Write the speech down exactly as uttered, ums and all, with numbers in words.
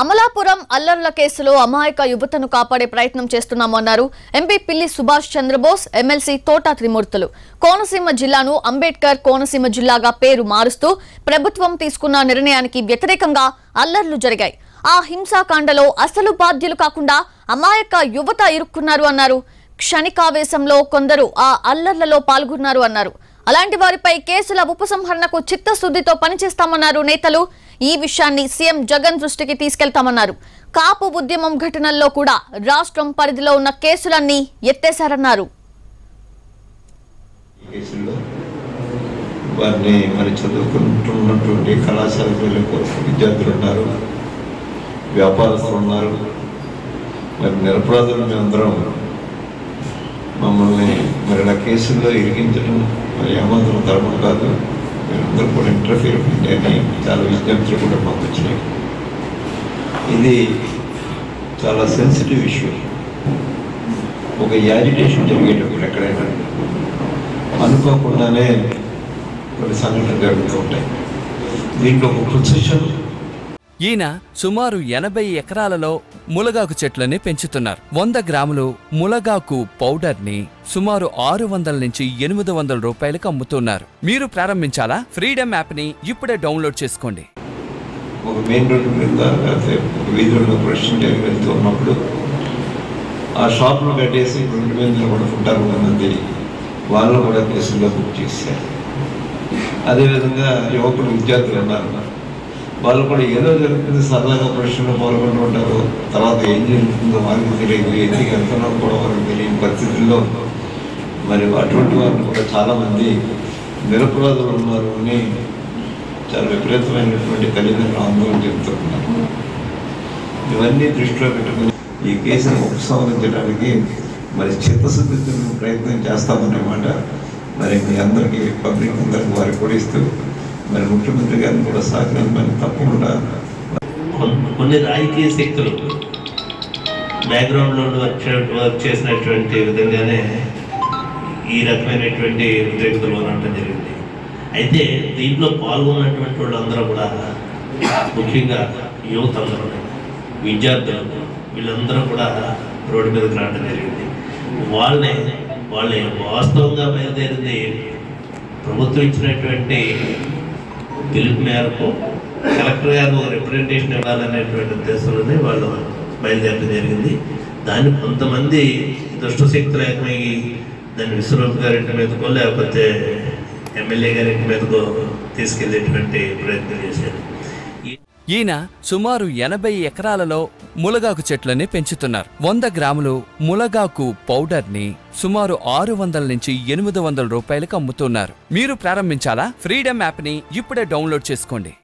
అమలాపురం అల్లర్ల కేసులో అమాయక యువతను కాపాడే ప్రయత్నం చేస్తున్నామన్నారు ఎంపీ పిల్లి సుభాష్ చంద్రబోస్, ఎమ్మెల్సీ తోట త్రిమూర్తులు. కోనసీమ జిల్లాను అంబేద్కర్ కోనసీమ జిల్లాగా పేరు మారుస్తూ ప్రభుత్వం తీసుకున్న నిర్ణయానికి వ్యతిరేకంగా అల్లర్లు జరిగాయి. ఆ హింసాకాండలో అసలు బాధ్యులు కాకుండా అమాయక యువత ఇరుక్కున్నారు అన్నారు. క్షణికావేశంలో కొందరు ఆ అల్లర్లలో పాల్గొన్నారు అన్నారు. అలాంటి వారిపై కేసుల ఉపసంహరణకు చిత్తశుద్ధితో పనిచేస్తామన్నారు నేతలు. ఈ విషయాన్ని సీఎం జగన్ దృష్టికి తీసుకెళ్తామన్నారు. కాపు ఉద్యమం ఘటనల్లో కూడా రాష్ట్రం పరిధిలో ఉన్న కేసులన్నీ ఎత్తేశారన్నారు. వారిని మరి చదువుకుంటున్నటువంటి కళాశాల విద్యార్థులు ఉన్నారు, వ్యాపారస్తులు ఉన్నారు, మరి నిరపరాధులు మేమందరం మమ్మల్ని మరి ఆ కేసుల్లో ఇరిగించడం మరి ఏమాత్రం ధర్మం కాదు. మీరందరూ కూడా ఇంటర్ఫీర్ అని చాలా విజ్ఞప్తులు కూడా మాకు వచ్చినాయి. ఇది చాలా సెన్సిటివ్ ఇష్యూ. ఒక యాజిటేషన్ జరిగేటప్పుడు ఎక్కడైనా అనుకోకుండానే కొన్ని సంఘటనలు జరుగుతూ ఉంటాయి. దీంట్లో ఒక ప్రొసెషన్. ఈయన సుమారు ఎనభై ఎకరాలలో ములగాకు చెట్లని పెంచుతున్నారు. వంద గ్రాములు ములగాకు పౌడర్ ని సుమారు ఆరు వందల నుంచి ఎనిమిది వందల రూపాయలకు అమ్ముతున్నారు. మీరు ప్రారంభించాలా? ఫ్రీడమ్ యాప్ ని ఇప్పుడే డౌన్లోడ్ చేసుకోండి. ఒక మెయిన్ రోడ్ మీద వీధుల్లో ప్రొసెషన్ జరుగుతూ ఉన్నప్పుడు ఆ షాప్లో కట్టేసి రెండు వేల పడుకుంటారు కొంతమంది, వాళ్ళు కూడా కేసుల్లో బుక్ చేశారు. అదేవిధంగా యువకులు విద్యార్థులు ఉన్నారు, వాళ్ళు కూడా ఏదో జరుగుతుంది సరదాగా ప్రశ్నలు పాల్గొంటూ ఉంటారు. తర్వాత ఏం జరుగుతుందో వాళ్ళకి తెలియదు, ఎందుకు ఎంతనో కూడా వాళ్ళకి తెలియని పరిస్థితుల్లో మరి అటువంటి వారిని కూడా చాలామంది నిరపరాధులు ఉన్నారు అని చాలా విపరీతమైనటువంటి తల్లిదండ్రులు ఆందోళన చెందుతున్నారు. ఇవన్నీ దృష్టిలో పెట్టుకుని ఈ కేసును ఉపసంహరించడానికి మరి చిత్తశుద్ధితో ప్రయత్నం చేస్తామన్నమాట. మరి మీ అందరికీ పబ్లిక్ అందరికీ వారికి కూడా ఇస్తూ మరి ముఖ్యమంత్రి గారిని కూడా సహకరించమని తప్పకుండా. కొన్ని రాజకీయ శక్తులు బ్యాక్గ్రౌండ్లో వర్క్ చేసినటువంటి విధంగానే ఈ రకమైనటువంటి వ్యతిరేకతలు అనడం జరిగింది. అయితే దీంట్లో పాల్గొన్నటువంటి వాళ్ళందరూ కూడా ముఖ్యంగా యువత అందరూ విద్యార్థులు వీళ్ళందరూ కూడా రోడ్డు మీదకి రావడం జరిగింది. వాళ్ళే వాళ్ళే వాస్తవంగా బయలుదేరింది ప్రభుత్వం ఇచ్చినటువంటి పిలుపు మేరకు కలెక్టర్ గారు రిప్రజెంటేషన్ ఇవ్వాలనేటువంటి ఉద్దేశంలోనే వాళ్ళు బయలుదేరడం జరిగింది. దాన్ని కొంతమంది దుష్టశక్తులు ఏకమై దాన్ని విశ్వరూప్ గారింటి మీదకో లేకపోతే ఎమ్మెల్యే గారింటి మీదకో తీసుకెళ్లేటువంటి ప్రయత్నం చేశారు. ఈయన సుమారు ఎనభై ఎకరాలలో ములగాకు చెట్లని పెంచుతున్నారు. వంద గ్రాములు ములగాకు పౌడర్ ని సుమారు ఆరు వందల నుంచి ఎనిమిది వందల రూపాయలకు అమ్ముతున్నారు. మీరు ప్రారంభించాలా? ఫ్రీడమ్ యాప్ ని ఇప్పుడే డౌన్లోడ్ చేసుకోండి.